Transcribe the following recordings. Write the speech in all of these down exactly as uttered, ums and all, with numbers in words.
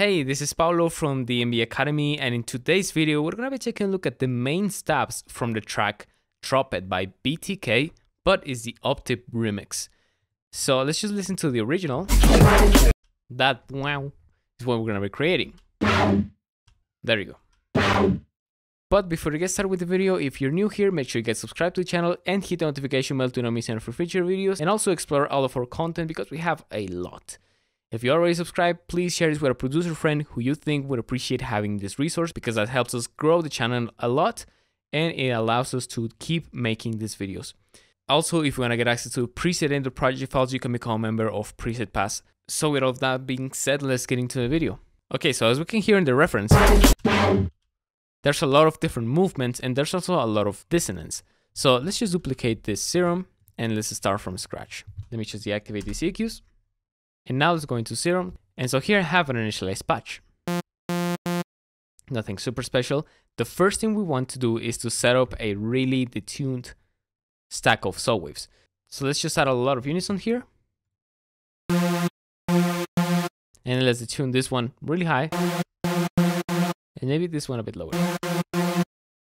Hey, this is Paolo from D N B Academy, and in today's video we're gonna be taking a look at the main steps from the track "Drop It" by B T K, but it's the OPTIV remix. So let's just listen to the original. That wow is what we're gonna be creating. There you go. But before we get started with the video, if you're new here, make sure you get subscribed to the channel and hit the notification bell to not miss any future videos, and also explore all of our content because we have a lot. If you already subscribed, please share this with a producer friend who you think would appreciate having this resource, because that helps us grow the channel a lot and it allows us to keep making these videos. Also, if you want to get access to preset and the project files, you can become a member of Preset Pass. So with all of that being said, let's get into the video. Okay, so as we can hear in the reference, there's a lot of different movements and there's also a lot of dissonance. So let's just duplicate this Serum and let's start from scratch. Let me just deactivate these E Qs. And now let's go into Serum, and so here I have an initialized patch. Nothing super special. The first thing we want to do is to set up a really detuned stack of saw waves. So let's just add a lot of unison here. And let's detune this one really high. And maybe this one a bit lower.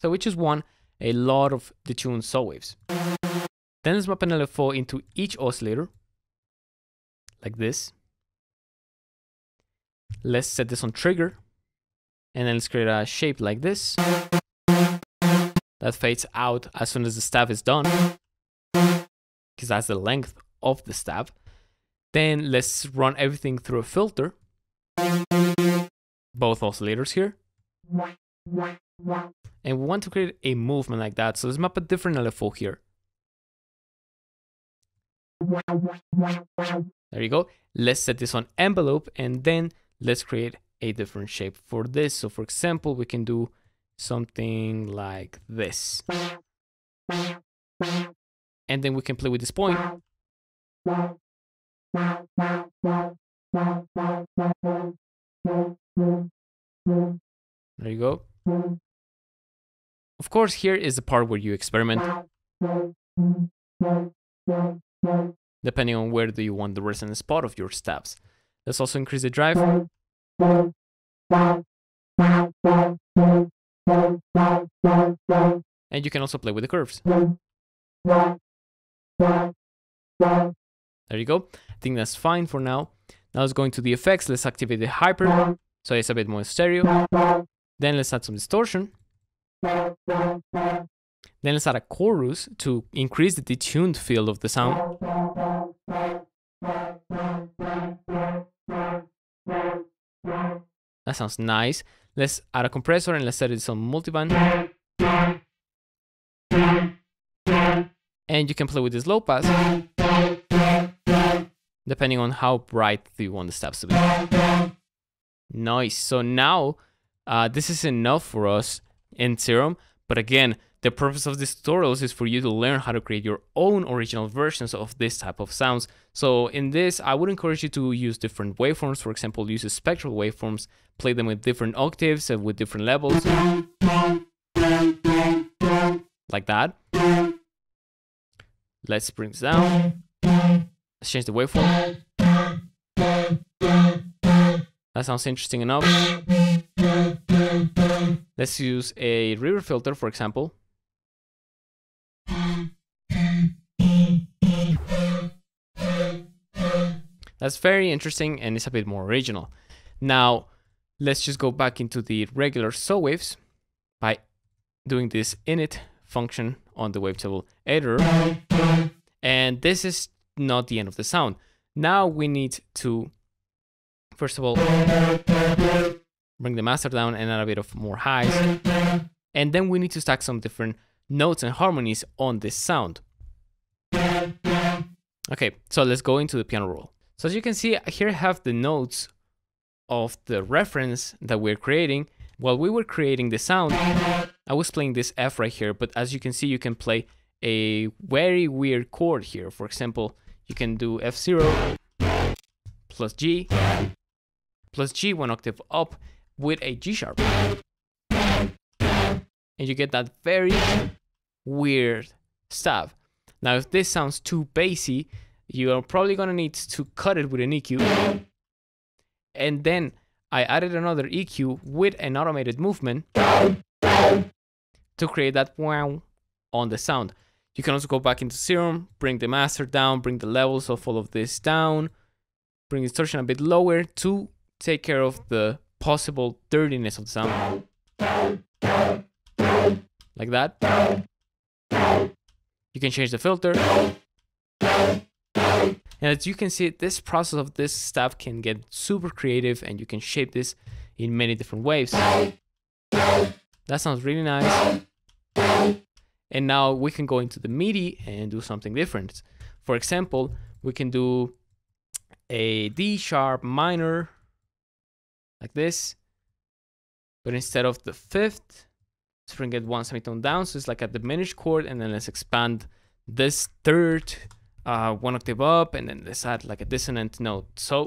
So we just want a lot of detuned saw waves. Then let's map an L F O into each oscillator. Like this. Let's set this on trigger, and then let's create a shape like this that fades out as soon as the stab is done, because that's the length of the stab. Then let's run everything through a filter, both oscillators here, and we want to create a movement like that. So let's map a different L F O here. There you go. Let's set this on envelope, and then let's create a different shape for this. So for example, we can do something like this. And then we can play with this point. There you go. Of course, here is the part where you experiment. Depending on where do you want the resonance spot of your stabs. Let's also increase the drive. And you can also play with the curves. There you go. I think that's fine for now. Now let's go into the effects. Let's activate the hyper, so it's a bit more stereo. Then let's add some distortion. Then let's add a chorus to increase the detuned feel of the sound. That sounds nice. Let's add a compressor and let's set it on multiband. And you can play with this low pass, depending on how bright you want the steps to be. Nice. So now uh, this is enough for us in Serum, but again, the purpose of these tutorials is for you to learn how to create your own original versions of this type of sounds. So in this, I would encourage you to use different waveforms. For example, use spectral waveforms, play them with different octaves and with different levels. Like that. Let's bring this down. Let's change the waveform. That sounds interesting enough. Let's use a reverb filter, for example. That's very interesting, and it's a bit more original. Now, let's just go back into the regular saw waves by doing this init function on the wavetable editor. And this is not the end of the sound. Now we need to, first of all, bring the master down and add a bit of more highs. And then we need to stack some different notes and harmonies on this sound. Okay, so let's go into the piano roll. So as you can see, here I have the notes of the reference that we're creating. While we were creating the sound, I was playing this F right here, but as you can see, you can play a very weird chord here. For example, you can do F zero plus G, plus G one octave up with a G sharp. And you get that very weird stab. Now, if this sounds too bassy, you are probably gonna need to cut it with an E Q. And then I added another E Q with an automated movement to create that wow on the sound. You can also go back into Serum, bring the master down, bring the levels of all of this down, bring distortion a bit lower to take care of the possible dirtiness of the sound. Like that. You can change the filter. And as you can see, this process of this stuff can get super creative and you can shape this in many different ways. That sounds really nice. And now we can go into the MIDI and do something different. For example, we can do a D sharp minor like this, but instead of the fifth, let's bring it one semitone down. So it's like a diminished chord, and then let's expand this third uh, one octave up, and then let's add like a dissonant note. So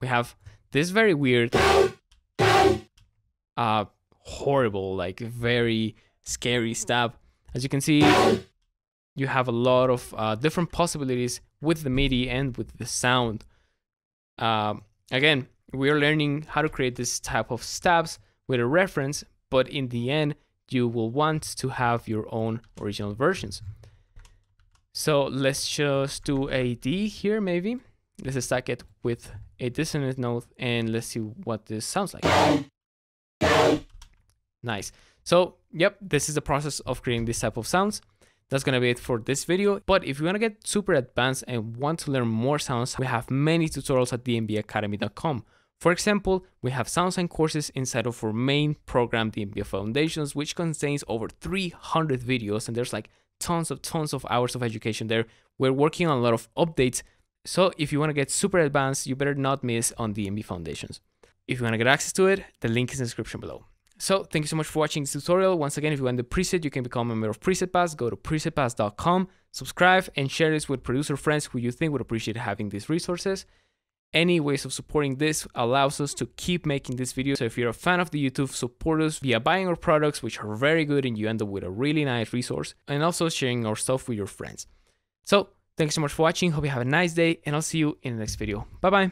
we have this very weird, uh, horrible, like very scary stuff. As you can see, you have a lot of uh, different possibilities with the MIDI and with the sound. Um, again, we are learning how to create this type of stabs with a reference, but in the end, you will want to have your own original versions. So let's just do a D here, maybe. Let's stack it with a dissonant note, and let's see what this sounds like. Nice. So, yep, this is the process of creating this type of sounds. That's gonna be it for this video. But if you wanna get super advanced and want to learn more sounds, we have many tutorials at d n b academy dot com. For example, we have sounds and courses inside of our main program, D N B Foundations, which contains over three hundred videos, and there's like tons of tons of hours of education there. We're working on a lot of updates. So if you wanna get super advanced, you better not miss on D N B Foundations. If you wanna get access to it, the link is in the description below. So thank you so much for watching this tutorial. Once again, if you want the preset, you can become a member of Preset Pass. Go to preset pass dot com, subscribe, and share this with producer friends who you think would appreciate having these resources. Any ways of supporting this allows us to keep making this video. So if you're a fan of the YouTube, support us via buying our products, which are very good, and you end up with a really nice resource, and also sharing our stuff with your friends. So thanks so much for watching. Hope you have a nice day, and I'll see you in the next video. Bye-bye.